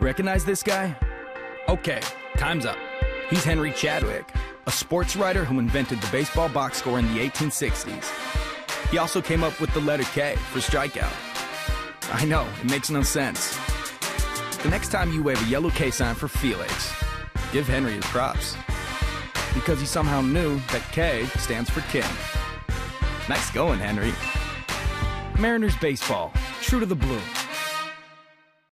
Recognize this guy? Okay, time's up. He's Henry Chadwick, a sports writer who invented the baseball box score in the 1860s. He also came up with the letter K for strikeout. I know, it makes no sense. The next time you wave a yellow K sign for Felix, give Henry his props, because he somehow knew that K stands for king. Nice going, Henry. Mariners baseball, true to the blue.